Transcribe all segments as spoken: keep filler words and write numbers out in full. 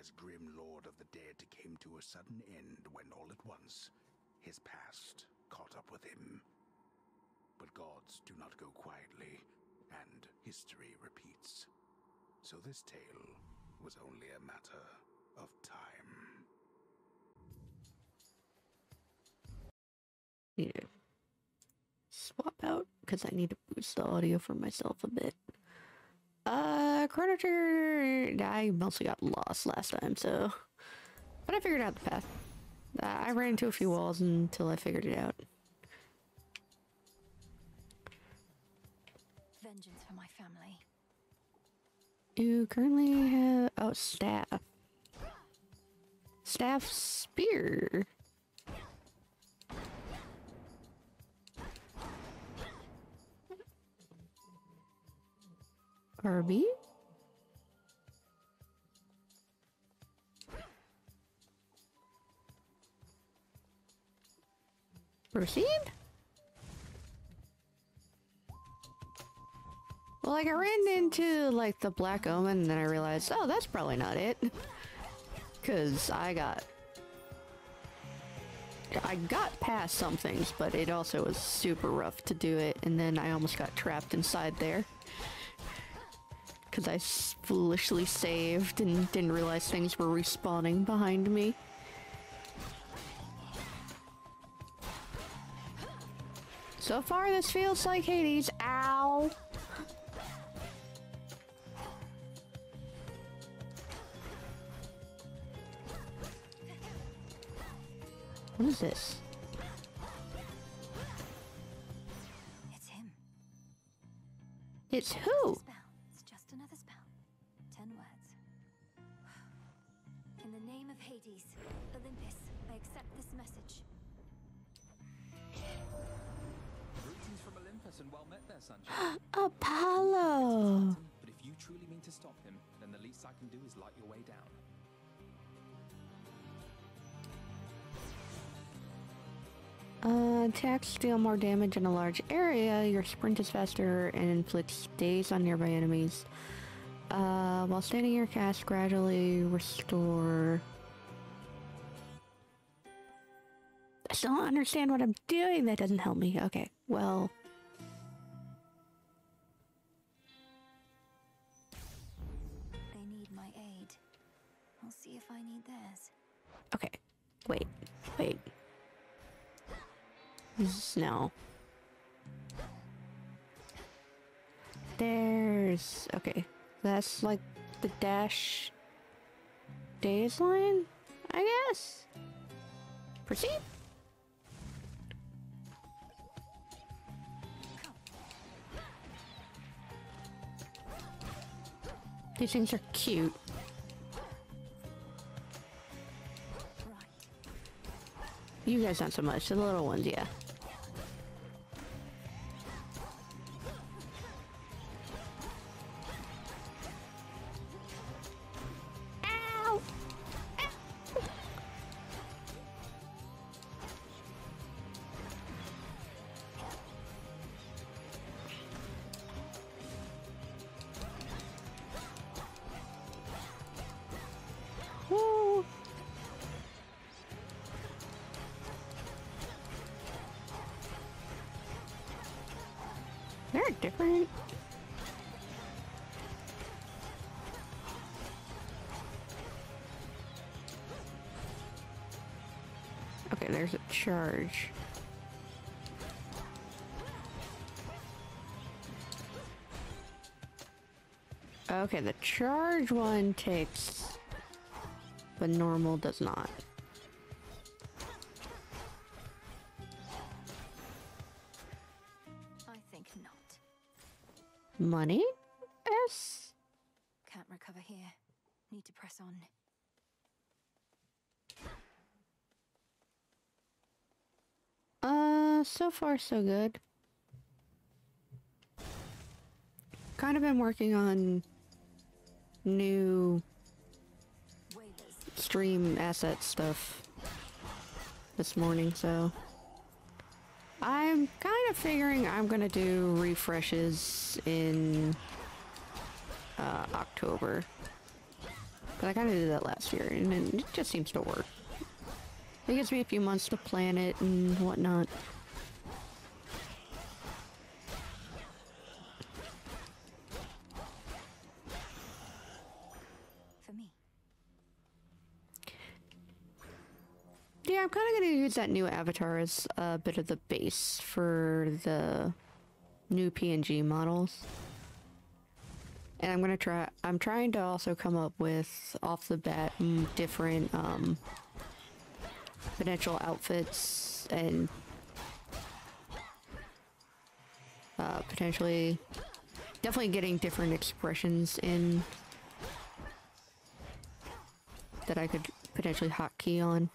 as grim lord of the dead came to a sudden end when all at once his past caught up with him. But gods do not go quietly, and history repeats. So this tale was only a matter of time. Need to swap out because I need to boost the audio for myself a bit. Uh, Chrono Trigger. I mostly got lost last time, so but I figured out the path. Uh, I ran into a few walls until I figured it out. Vengeance for my family. You currently have oh staff, staff spear. R B? Proceed? Well, like, I ran into, like, the Black Omen, and then I realized, oh, that's probably not it. Because I got... I got past some things, but it also was super rough to do it, and then I almost got trapped inside there. I foolishly saved and didn't realize things were respawning behind me. So far, this feels like Hades. Ow! What is this? It's him. It's who? Another spell. Ten words. In the name of Hades, Olympus, I accept this message. Greetings from Olympus and well met there, Sancho. Apollo! But if you truly mean to stop him, then the least I can do is light your way down. Uh, attacks deal more damage in a large area. Your sprint is faster and inflicts daze on nearby enemies. Uh, while standing your cast, gradually restore. I still don't understand what I'm doing. That doesn't help me. Okay, well. They need my aid. I'll see if I need theirs. Okay, wait, wait. No. There's... Okay. That's like the dash... daze line? I guess? Proceed? These things are cute. You guys not so much. The little ones, yeah. Different. Okay, there's a charge. Okay, the charge one takes, but normal does not. Money? Yes. Can't recover here. Need to press on. Uh, so far so good. Kind of been working on new stream asset stuff this morning, so I'm kind of figuring I'm gonna do refreshes in uh, October. But I kind of did that last year, and it just seems to work. It gives me a few months to plan it and whatnot. For me. Yeah, I'm kind of going to use that new avatar as a bit of the base for the new P N G models. And I'm going to try, I'm trying to also come up with, off the bat, different um, potential outfits and uh, potentially, definitely getting different expressions in that I could potentially hotkey on.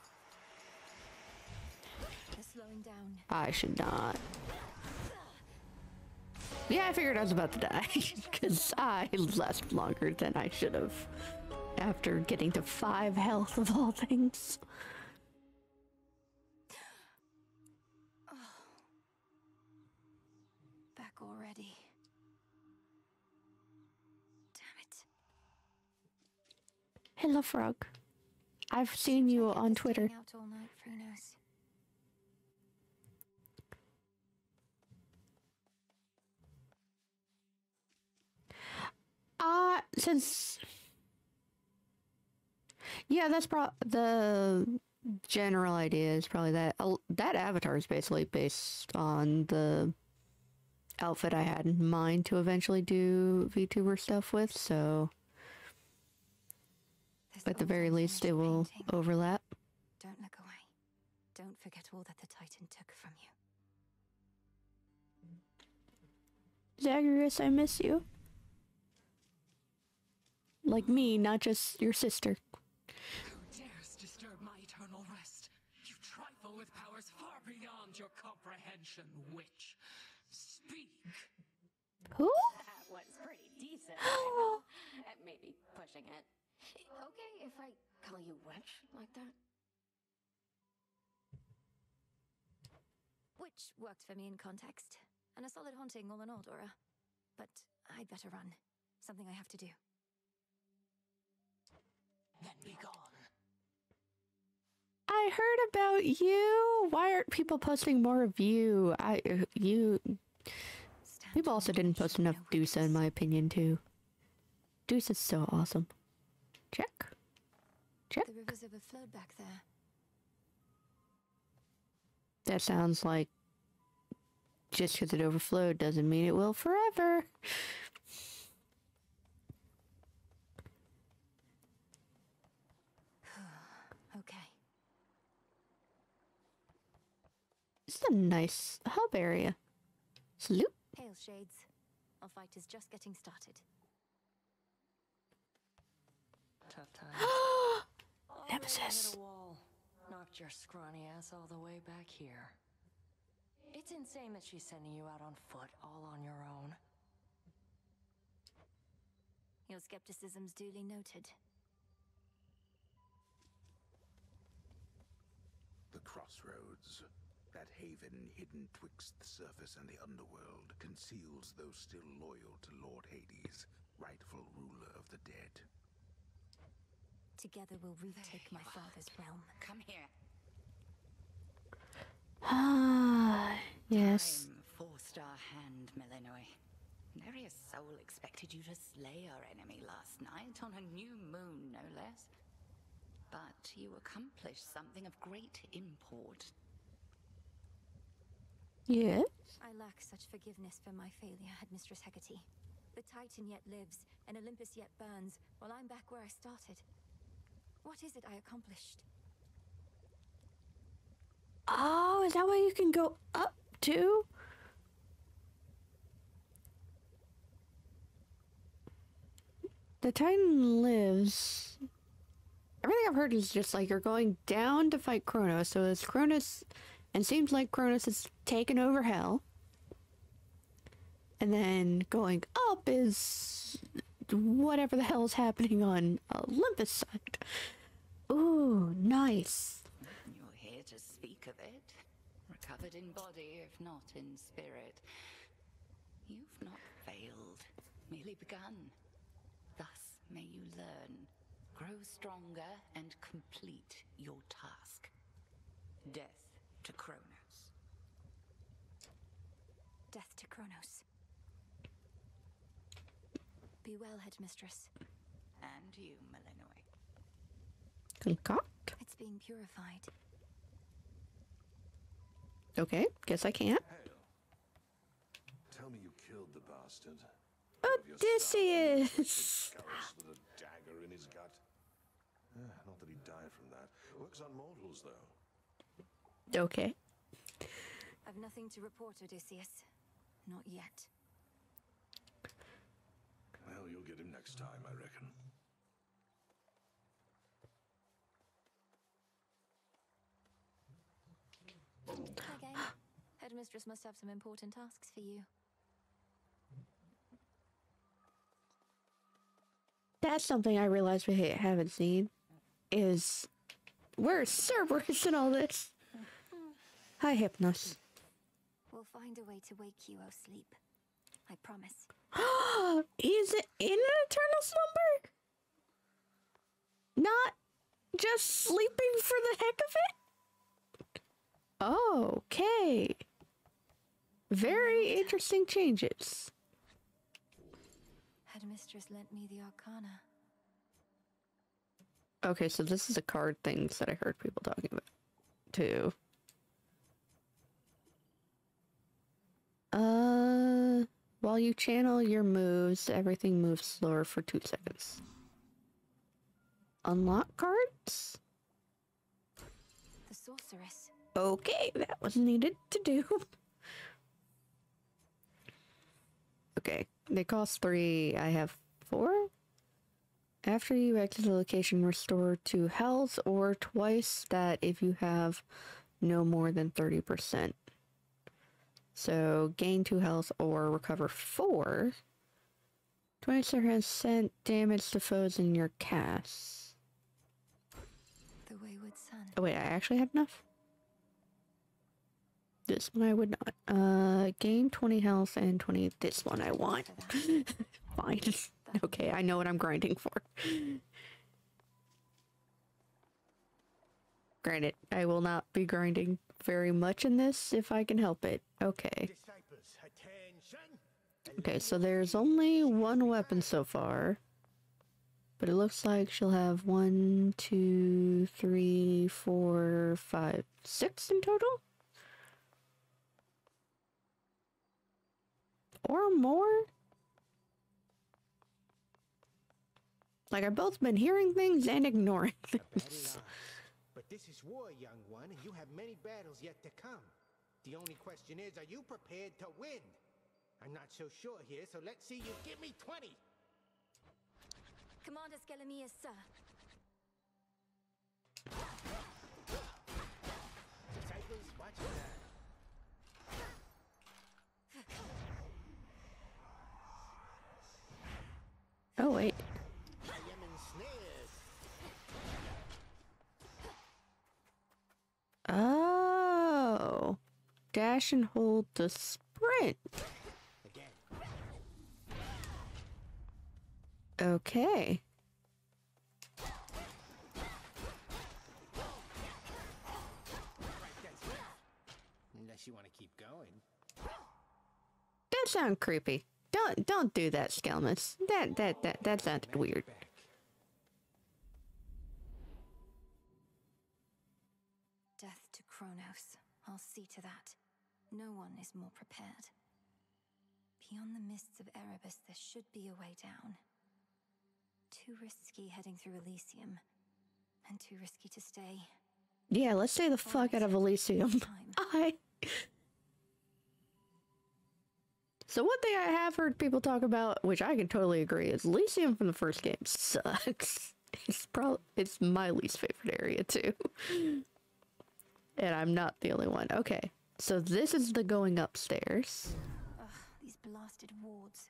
Slowing down. I should not. Yeah, I figured I was about to die, because I left longer than I should have after getting to five health of all things. Oh. Back already. Damn it. Hello, Frog. I've seen you on Twitter. Out all night, Kronos. Uh, since, yeah, that's probably the general idea is probably that, uh, that avatar is basically based on the outfit I had in mind to eventually do VTuber stuff with, so There's at the, the very least it will painting. overlap. Don't look away. Don't forget all that the Titan took from you. Zagreus, I miss you. Like me, not just your sister. Who dares disturb my eternal rest? You trifle with powers far beyond your comprehension, witch. Speak. Who? That one's pretty decent. Maybe pushing it. Okay, if I call you witch like that. Witch worked for me in context, and a solid haunting all in all, Dora. But I'd better run. Something I have to do. Then be gone. I heard about you. Why aren't people posting more of you? I, uh, you, Stand people also didn't post enough Deuce in my opinion too. Deuce is so awesome. Check, check. The rivers overflowed back there. That sounds like just because it overflowed doesn't mean it will forever. It's a nice hub area. Salute. Pale shades. Our fight is just getting started. Tough time. Nemesis. Knocked your scrawny ass all the way back here. It's insane that she's sending you out on foot, all on your own. Your skepticism's duly noted. The crossroads. That haven hidden twixt the surface and the underworld conceals those still loyal to Lord Hades, rightful ruler of the dead. Together we'll retake my are. father's realm. Come here. Ah, yes. Time forced our hand, Melinoe. Nary a soul expected you to slay our enemy last night, on a new moon, no less. But you accomplished something of great import. Yes? I lack such forgiveness for my failure, had Mistress Hecate. The Titan yet lives, and Olympus yet burns, while I'm back where I started. What is it I accomplished? Oh, is that why you can go up to? The Titan lives. Everything I've heard is just like you're going down to fight Kronos, so it's Kronos... And seems like Kronos has taken over hell. And then going up is whatever the hell is happening on Olympus' side. Ooh, nice. You're here to speak of it. Recovered in body, if not in spirit. You've not failed, merely begun. Thus may you learn Grow stronger and complete your task. Death to Kronos. Death to Kronos. Be well, headmistress. And you, Melinoe. It's being purified. Okay, guess I can't. Tell me you killed the bastard. Odysseus! With a dagger in his gut. Uh, not that he died from that. Works on mortals, though. Okay. I've nothing to report, Odysseus. Not yet. Well, you'll get him next time, I reckon. Again, headmistress must have some important tasks for you. That's something I realized we haven't seen, is where's Cerberus in all this? Hi, Hypnos. We'll find a way to wake you, O sleep. I promise. Is it in an eternal slumber? Not just sleeping for the heck of it? Okay. Very interesting changes. Headmistress lent me the Arcana. Okay, so this is the card things that I heard people talking about, too. Uh, while you channel your moves, everything moves slower for two seconds. Unlock cards? The sorceress. Okay, that was needed to do. Okay, they cost three. I have four. After you exit the location, restore two health or twice that if you have no more than thirty percent. So gain two health or recover four. twenty percent damage to foes in your cast. The Wayward Sun. Oh wait, I actually have enough? This one I would not. Uh, gain twenty health and twenty. This one I want. Fine. Okay, I know what I'm grinding for. Granted, I will not be grinding very much in this if I can help it. Okay. Okay, so there's only one weapon so far. But it looks like she'll have one, two, three, four, five, six in total? Or more? Like, I've both been hearing things and ignoring things. But this is war, young one, and you have many battles yet to come. The only question is, are you prepared to win? I'm not so sure here, so let's see you give me twenty. Commander Skelemius, sir. Disciples, watch that. Oh wait. I am ensnared. Oh. Dash and hold to sprint. Again. Okay. Unless you want to keep going. That sounds creepy. Don't don't do that, Skelmus. That that that that sounded weird. Death to Kronos. I'll see to that. No one is more prepared. Beyond the mists of Erebus, there should be a way down. Too risky heading through Elysium, and too risky to stay. Yeah, let's stay the fuck out of Elysium. I. So one thing I have heard people talk about, which I can totally agree, is Elysium from the first game sucks. It's probably it's my least favorite area too, and I'm not the only one. Okay, so this is the going upstairs. Ugh, these blasted wards.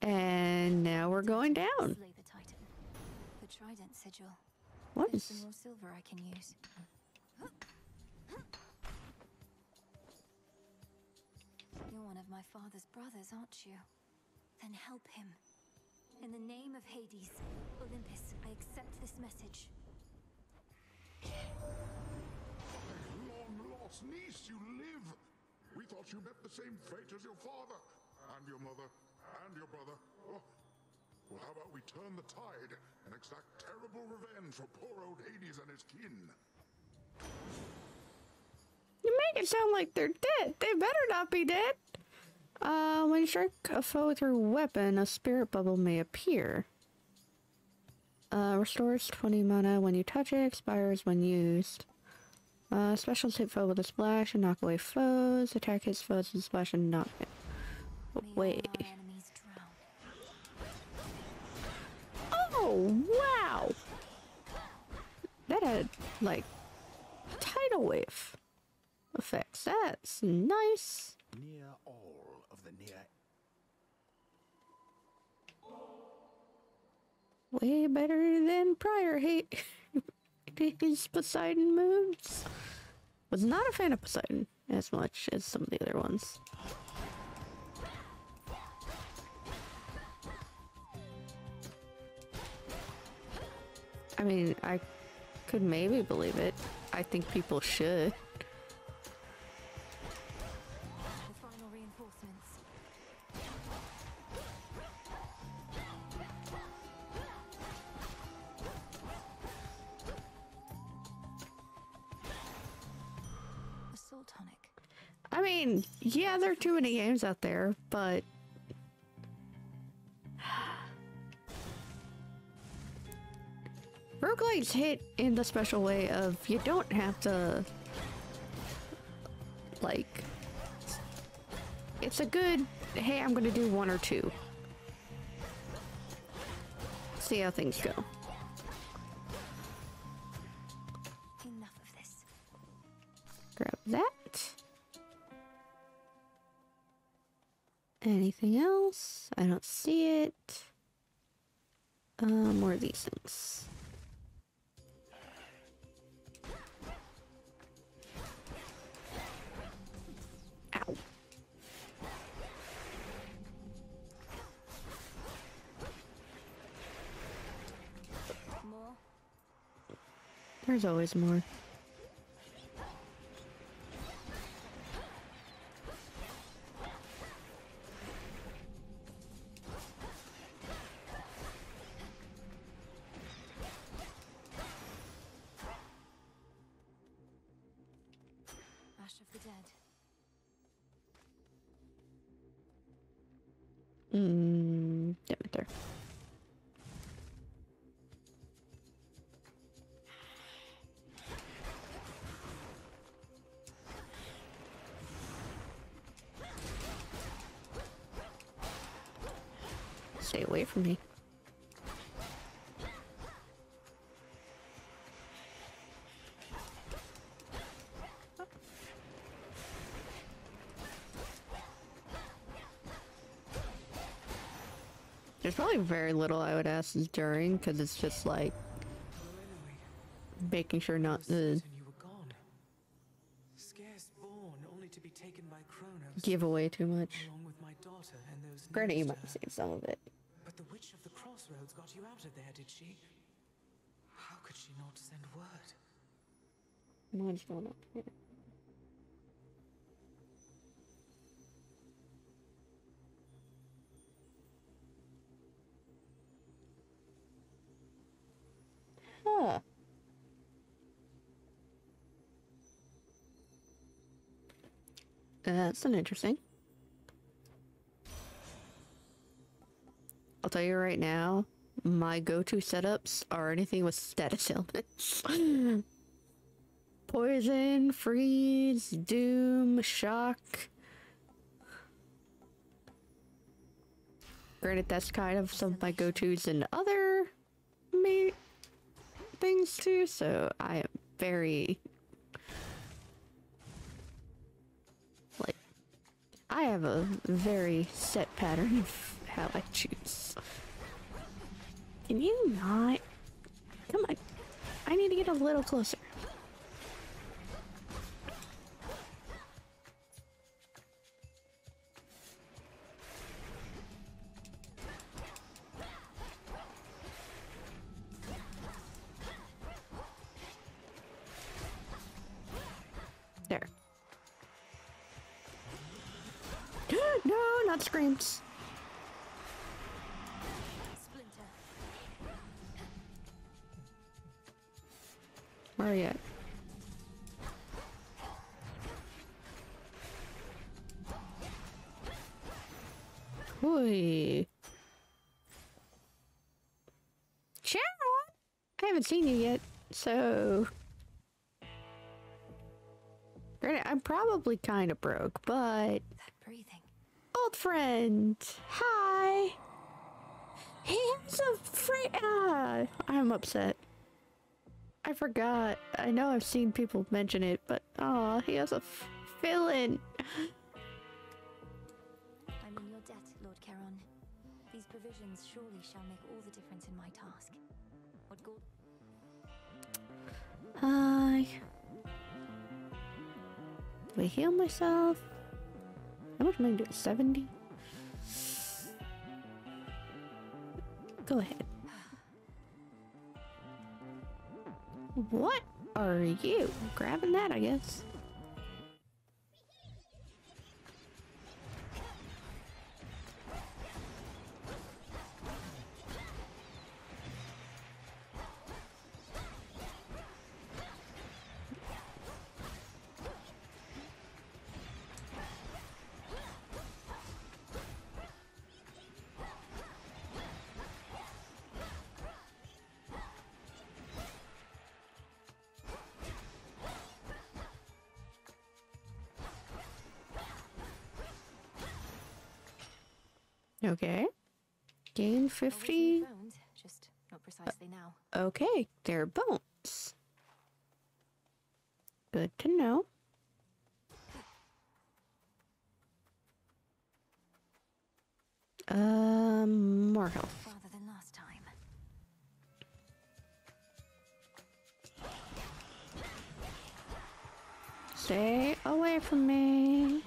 And now we're going down. Slay the Titan. The Trident sigil. What is? There's some more silver I can use. You're one of my father's brothers, aren't you? Then help him. In the name of Hades, Olympus, I accept this message. At long lost niece, you live! We thought you met the same fate as your father, and your mother, and your brother. Oh. Well, how about we turn the tide and exact terrible revenge for poor old Hades and his kin? You make it sound like they're dead. They better not be dead. Uh, when you strike a foe with your weapon, a spirit bubble may appear. Uh, restores twenty mana when you touch it, expires when used. Uh, specials hit foe with a splash and knock away foes. Attack his foes with a splash and knock it away. Oh, wow! That had, like, tidal wave effects. That's nice. Near all of the near. Way better than prior hate. His Poseidon moves. Was not a fan of Poseidon as much as some of the other ones. I mean, I could maybe believe it. I think people should. I mean, yeah, there are too many games out there, but roguelites hit in the special way of you don't have to, like, it's a good, hey, I'm gonna do one or two. See how things go. Enough of this. Grab that. Anything else? I don't see it. Uh, more of these things. Ow. More. There's always more. Mmm, damn it there. Stay away from me. There's probably very little I would ask during, because it's just like making sure not to give away too much. Granted, you might have seen some of it. But the witch of the crossroads got you out of there, did she? How could she not send word? Mine's going up here. Huh. That's an interesting. I'll tell you right now, my go-to setups are anything with status ailments. Poison, freeze, doom, shock. Granted, that's kind of some of my go-tos in other maybe things too, so I am very, like, I have a very set pattern of how I choose. Can you not? Come on. I need to get a little closer. not screamed. Where are you at? Oi. Charon! I haven't seen you yet, so... I'm probably kind of broke, but... That breathing. Old friend! Hi! He has a friend! Ah, I'm upset. I forgot. I know I've seen people mention it, but... Aw, he has a villain! I'm in your debt, Lord Charon. These provisions surely shall make all the difference in my task. What gold... Hi... Do I heal myself? How much am I gonna do? seventy? Go ahead. What are you? I'm grabbing that, I guess. Okay. Gain fifty. Just not precisely now. Okay, they're bones. Good to know. Um, more health. Farther than last time. Stay away from me.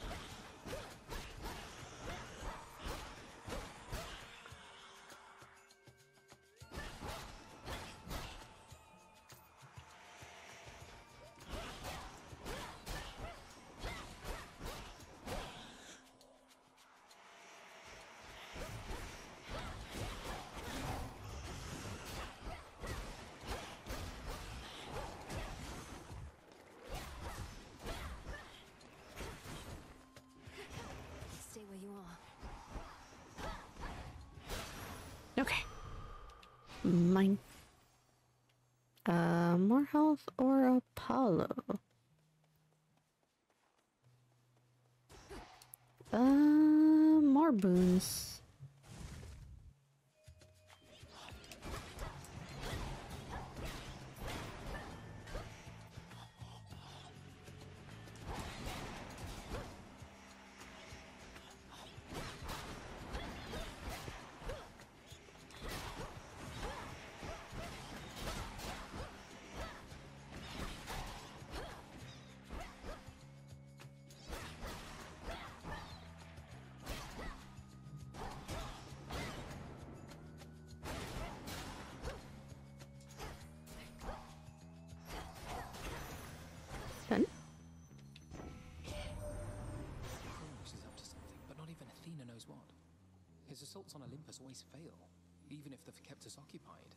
Mine. Uh, more health or Apollo? Uh, more boons. His assaults on Olympus always fail, even if they've kept us occupied.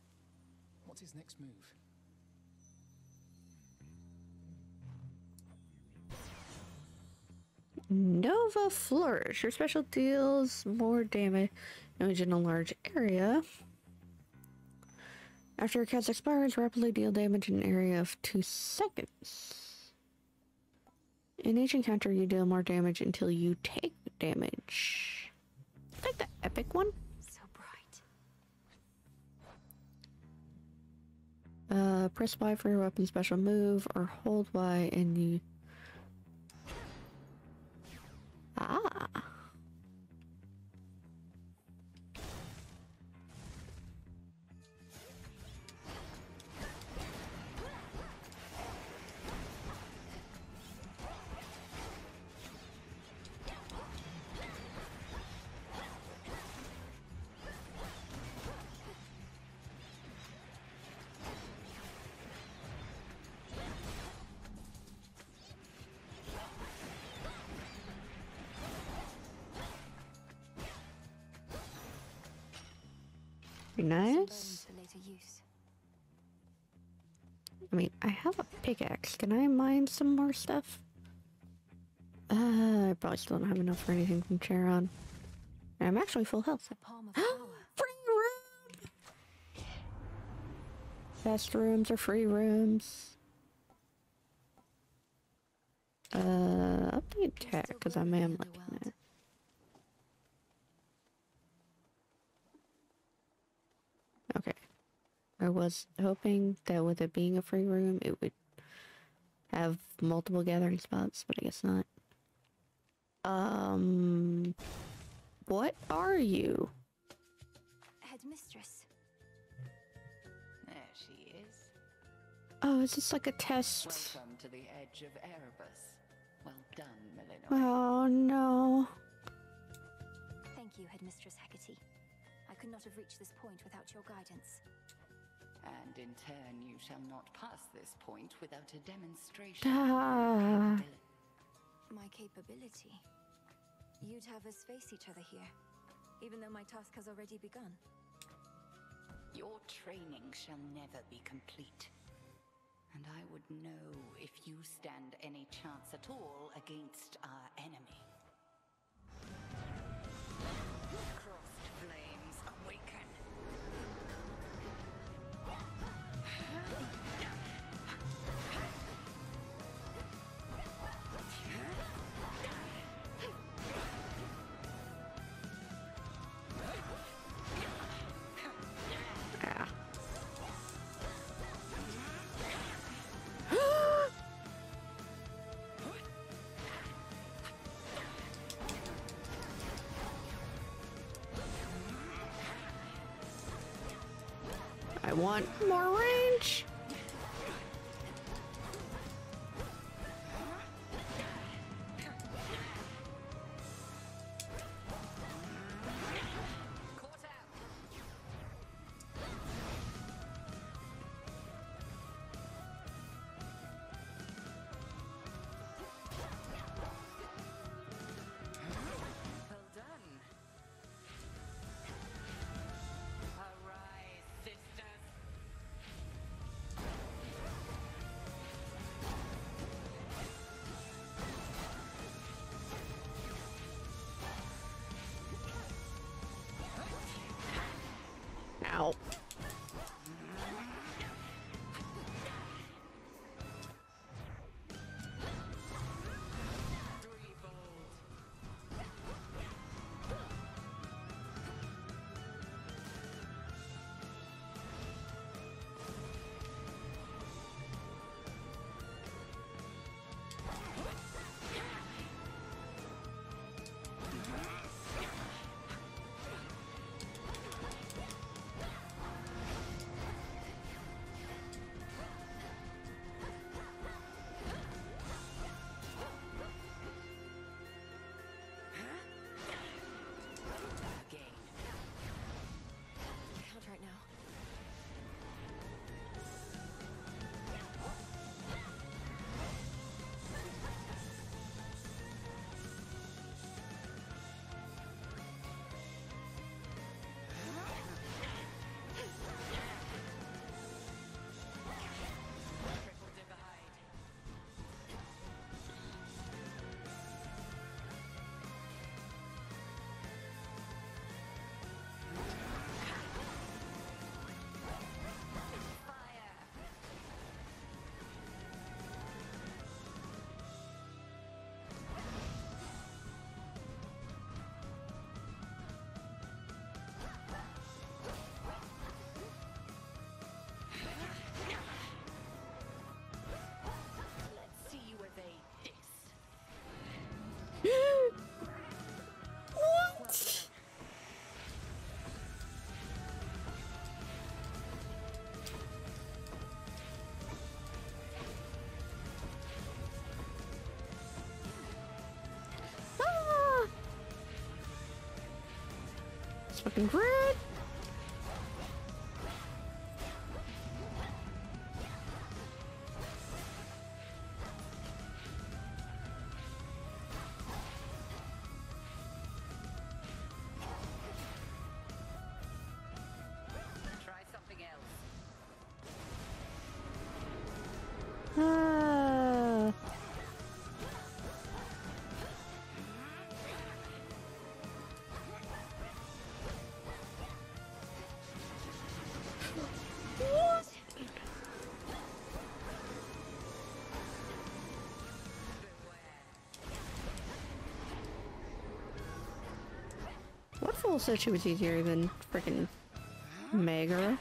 What's his next move? Nova Flourish. Your special deals more damage in a large area. After your cast expires, rapidly deal damage in an area of two seconds. In each encounter, you deal more damage until you take damage. Like the epic one. So bright. Uh, press Y for your weapon special move, or hold Y and you. Ah. Pretty nice. I mean, I have a pickaxe. Can I mine some more stuff? Uh, I probably still don't have enough for anything from Charon. I'm actually full health. Free room! Best rooms are free rooms. Uh, update tech, because I am looking at. Okay. I was hoping that with it being a free room, it would have multiple gathering spots, but I guess not. Um... What are you? Headmistress. There she is. Oh, is this like a test? Welcome to the edge of Erebus. Well done, Melinoe. Oh, no. Thank you, Headmistress Hecate. I could not have reached this point without your guidance. And in turn, you shall not pass this point without a demonstration. Ah. My capability. You'd have us face each other here, even though my task has already begun. Your training shall never be complete. And I would know if you stand any chance at all against our enemy. Crossed flames awaken. I want more range. Ow. Fucking great. Well, so she was easier than freaking Megaera.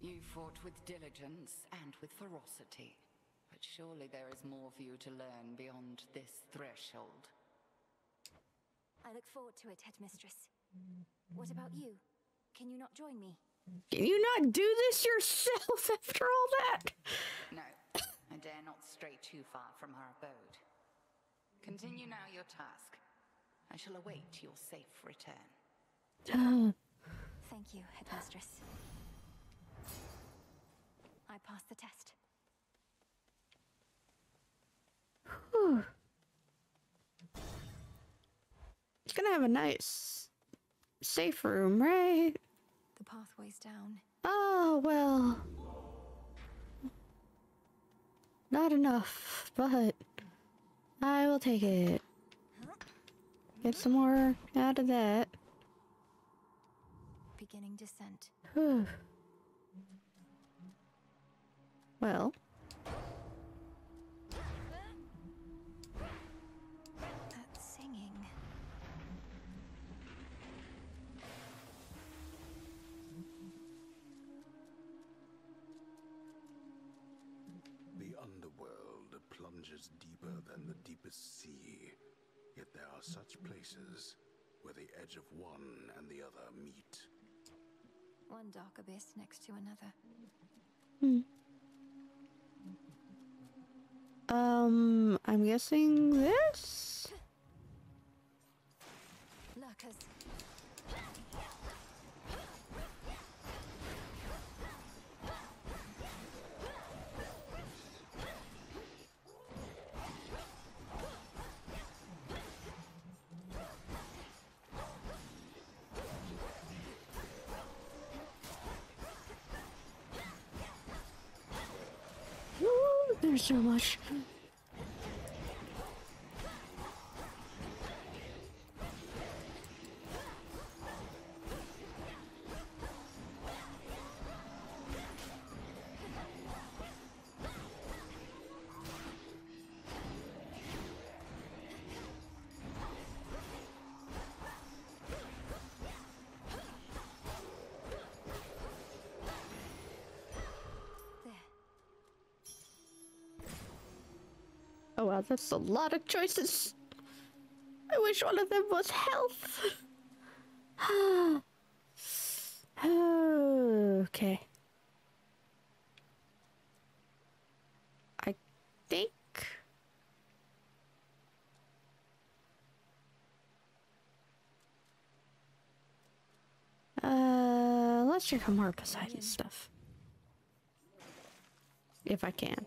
You fought with diligence and with ferocity, but surely there is more for you to learn beyond this threshold. I look forward to it, headmistress. What about you? Can you not join me? Can you not do this yourself after all that? No, I dare not stray too far from our abode. Continue now your task. I shall await your safe return. Thank you, headmistress. I passed the test. Whew. It's gonna have a nice safe room, right? The pathway's down. Oh, well. Not enough, but I will take it. Get some more out of that. Beginning descent. Whew. Well. That singing. The underworld plunges deeper than the deepest sea. Yet there are such places where the edge of one and the other meet. One dark abyss next to another. Hmm. Um, I'm guessing this? Lurkers. There's so much. Oh wow, that's a lot of choices. I wish one of them was health. Okay. I think. Uh, let's check out more Poseidon stuff. If I can.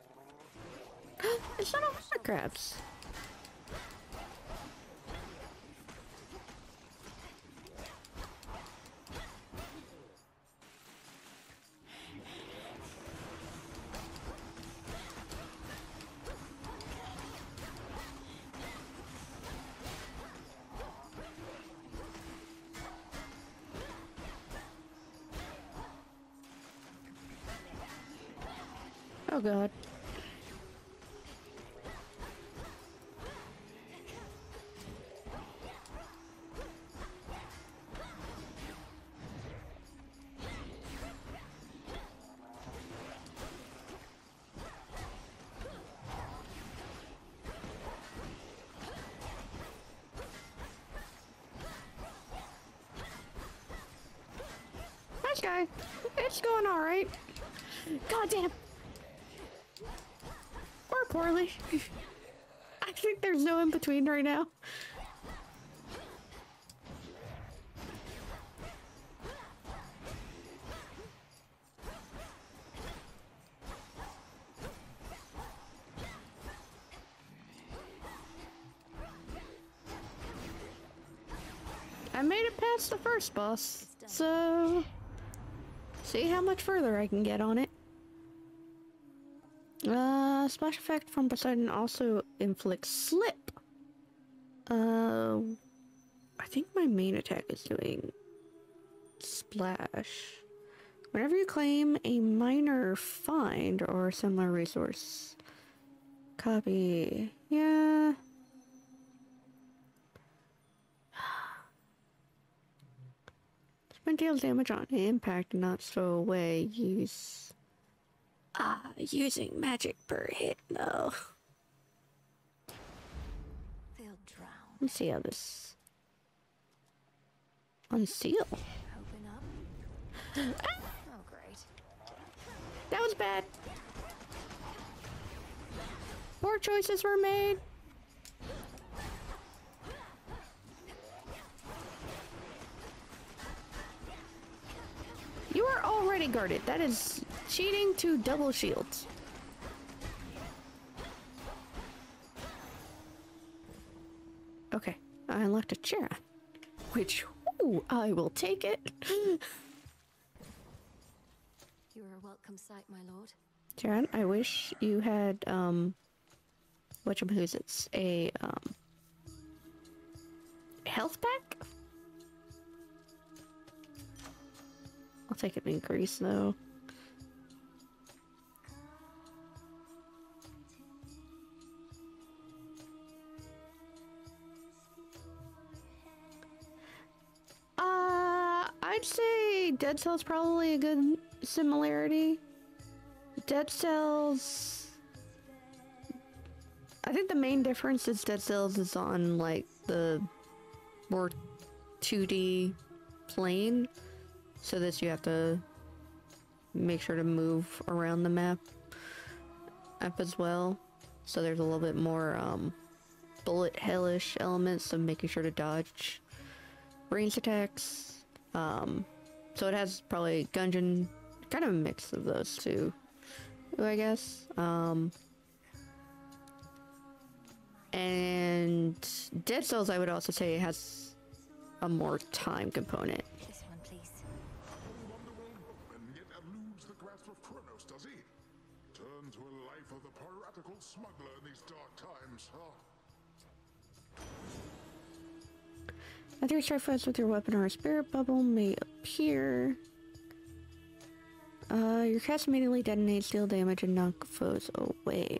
It's not all for grabs. Oh god. Guy. It's going all right. God damn. Or poorly. I think there's no in between right now. I made it past the first boss, so see how much further I can get on it. Uh, splash effect from Poseidon also inflicts slip. Uh, I think my main attack is doing splash. Whenever you claim a minor find or similar resource. Copy. Yeah. Spend deal damage on impact, not throw away. Use. Ah, using magic per hit. No. They'll drown. Let's see how this. Unseal. Open up. Ah! Oh, great. That was bad. Poor choices were made. You are already guarded. That is cheating to double shields. Okay, I unlocked a Charon, which ooh, I will take it. You are a welcome sight, my lord. Charon, I wish you had um. Whatchamahoots, a um, health pack? I'll take an increase though. Uh, I'd say Dead Cell's probably a good similarity. Dead Cell's. I think the main difference is Dead Cells is on like the more two D plane, so that you have to make sure to move around the map up as well. So there's a little bit more um, bullet hellish elements, so making sure to dodge range attacks. Um, so it has probably Gungeon, kind of a mix of those two, I guess. Um, And Dead Cells, I would also say, has a more time component. This one, please. Yet eludes the grasp of Kronos, does he? Turn to a life of the piratical smuggler in these dark times, huh? After you strike fights with your weapon or a spirit bubble may appear. Uh, your cast immediately detonates, deal damage, and knock foes away.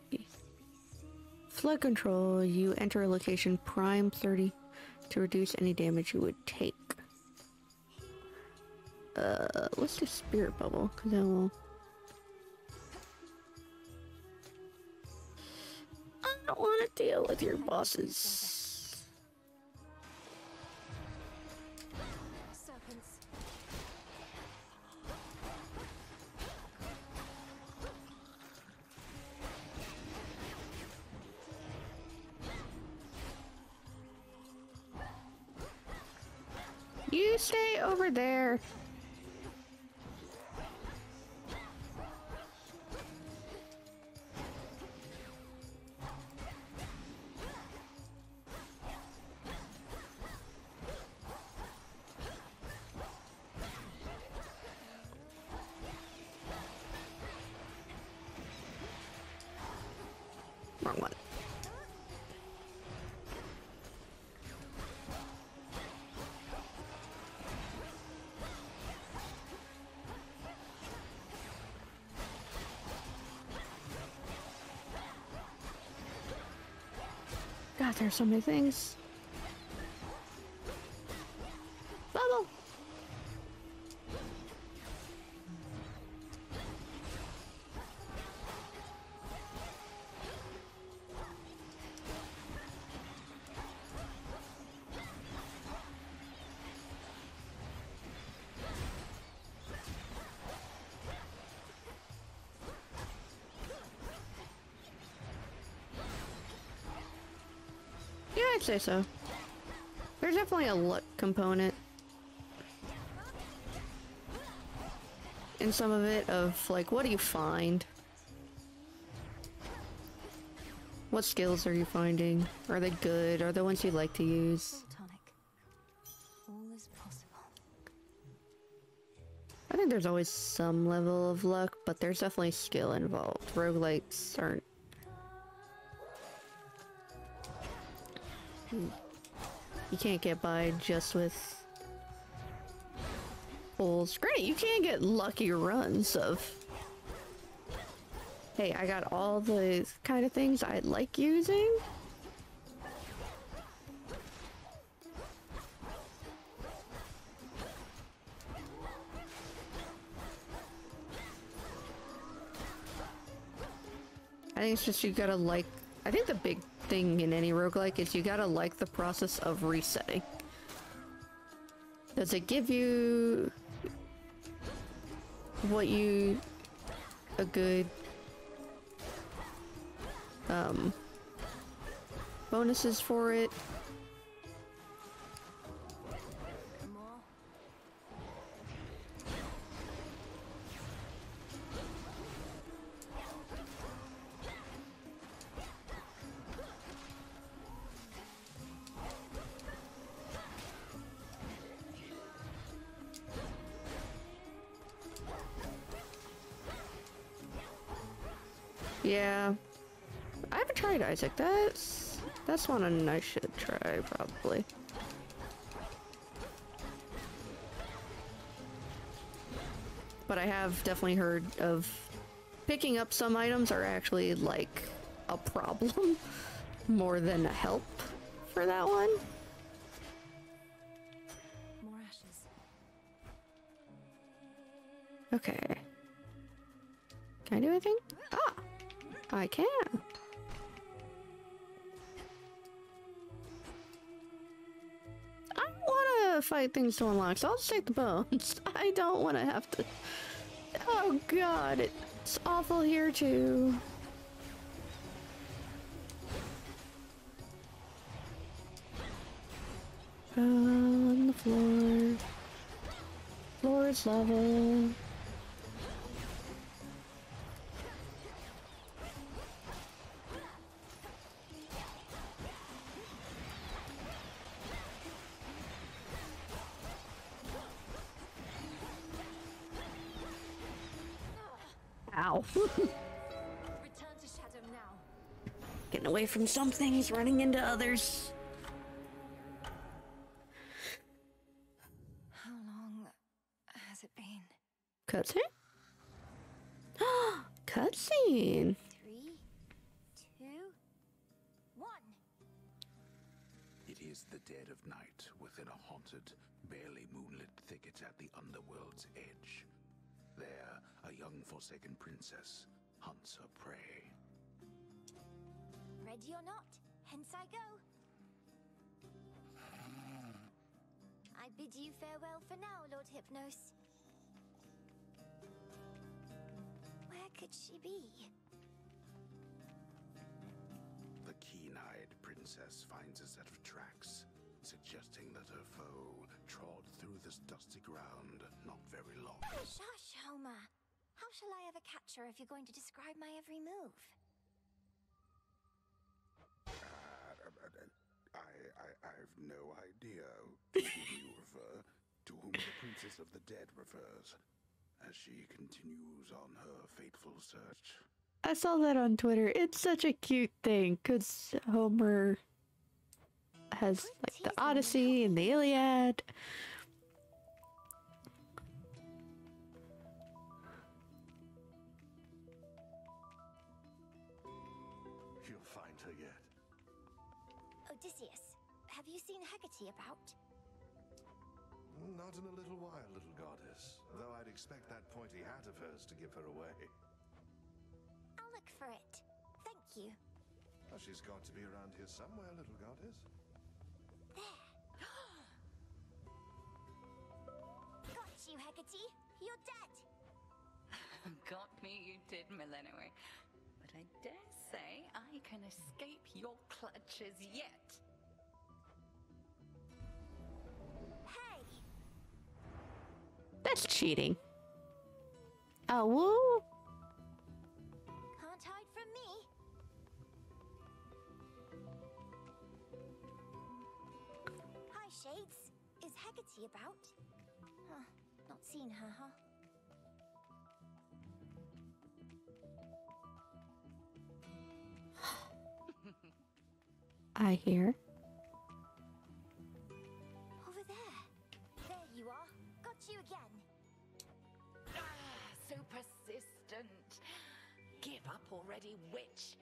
Flood control, you enter a location prime thirty to reduce any damage you would take. Uh, let's do spirit bubble, because that will... I don't want to deal with your bosses. You stay over there. Wrong one. God, there's so many things. Bubble! I'd say so. There's definitely a luck component in some of it of like, what do you find? What skills are you finding? Are they good? Are they ones you like to use? All I think there's always some level of luck, but there's definitely skill involved. Roguelites aren't... You can't get by just with... Pulls. Great, you can get lucky runs of... Hey, I got all the kind of things I like using. I think it's just you gotta like... I think the big thing in any roguelike is you gotta like the process of resetting. Does it give you... what you... a good... um... bonuses for it? Yeah, I haven't tried Isaac. That's that's one I should try probably. But I have definitely heard of picking up some items are actually like a problem more than a help for that one. More ashes. Okay. Can I do anything? Ah. I can. I don't want to fight things to unlock, so I'll just take the bones. I don't want to have to... Oh god, it's awful here too. On the floor. Floor is level. Ow. Getting away from some things, running into others. How long has it been? Cutscene? Cutscene! Three, two, one. It is the dead of night within a haunted, barely moonlit thicket at the underworld's edge. There, a young forsaken princess hunts her prey. Ready or not, hence I go. I bid you farewell for now, Lord Hypnos. Where could she be? The keen-eyed princess finds a set of tracks, suggesting that her foe trod through this dusty ground not very long. Hush, hush, Homer. How shall I ever catch her if you're going to describe my every move? Uh, I, I, I have no idea. Who do you refer to? Whom the Princess of the Dead refers as she continues on her fateful search. I saw that on Twitter. It's such a cute thing, because Homer... has like the Odyssey and the Iliad. You'll find her yet. Odysseus, have you seen Hecate about? Not in a little while, little goddess. Though I'd expect that pointy hat of hers to give her away. I'll look for it. Thank you. Well, she's got to be around here somewhere, little goddess. Got you, Hecate. You're dead. Got me, you did, Melinoe. But I dare say I can escape your clutches yet. Hey! That's cheating. Oh, woo! Can't hide from me. Shades, is Hecate about? Huh, not seen her, huh? I hear. Over there. There you are. Got you again. Ah, so persistent. Give up already, witch.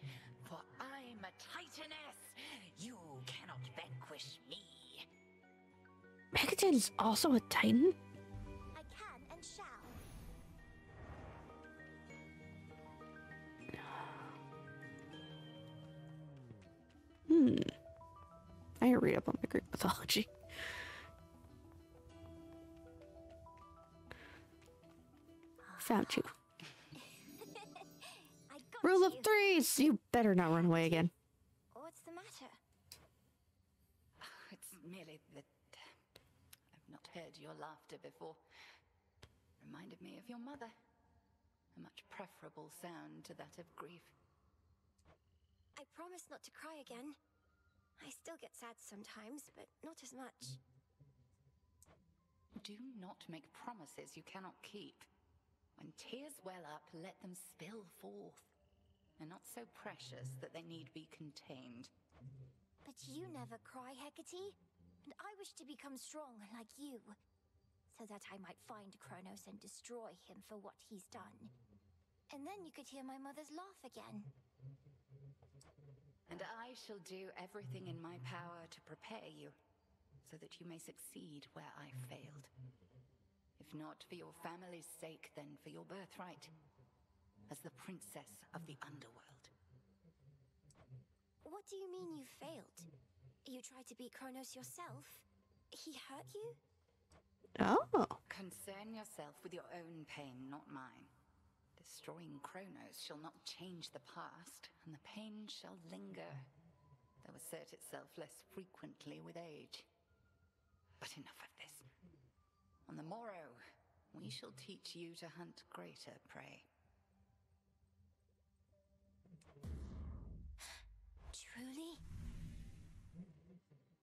For I'm a titaness. You cannot vanquish me. Hecate is also a titan? I can and shall. Hmm. I read up on the Greek mythology. Found you. Rule of threes! You better not run away again. What's the matter? Oh, it's merely that I've not heard your laughter before. Reminded me of your mother. A much preferable sound to that of grief. I promise not to cry again. I still get sad sometimes, but not as much. Do not make promises you cannot keep. When tears well up, let them spill forth. They're not so precious that they need be contained. But you never cry, Hecate. And I wish to become strong like you, so that I might find Kronos and destroy him for what he's done. And then you could hear my mother's laugh again. And I shall do everything in my power to prepare you, so that you may succeed where I failed. If not for your family's sake, then for your birthright, as the princess of the underworld. What do you mean you failed? You tried to beat Kronos yourself? He hurt you? Oh. Concern yourself with your own pain, not mine. Destroying Kronos shall not change the past, and the pain shall linger, though assert itself less frequently with age. But enough of this. On the morrow, we shall teach you to hunt greater prey.